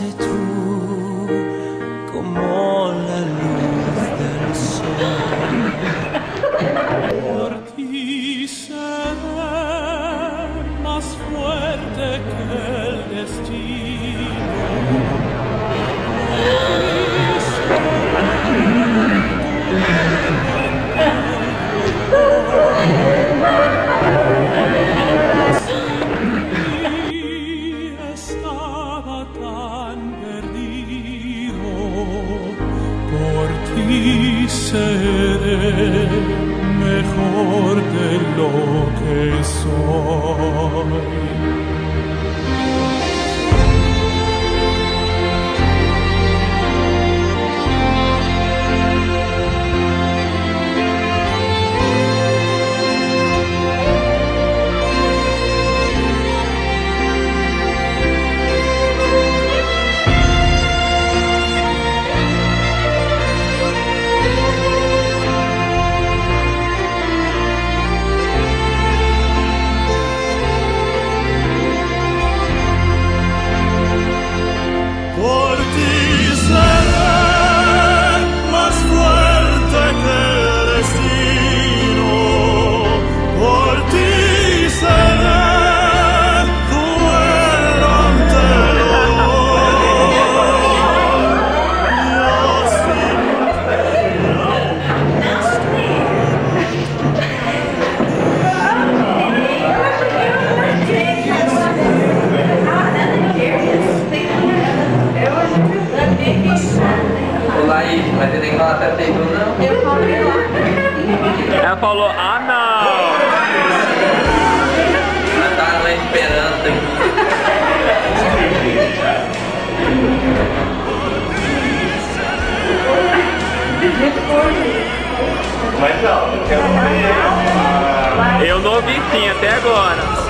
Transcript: sei tu como la luz del sol. Por ti seré más fuerte que el destino. Y seré mejor de lo que soy. Ela falou, ah não! Ela tava lá esperando aqui. Mas não, eu não vi sim até agora.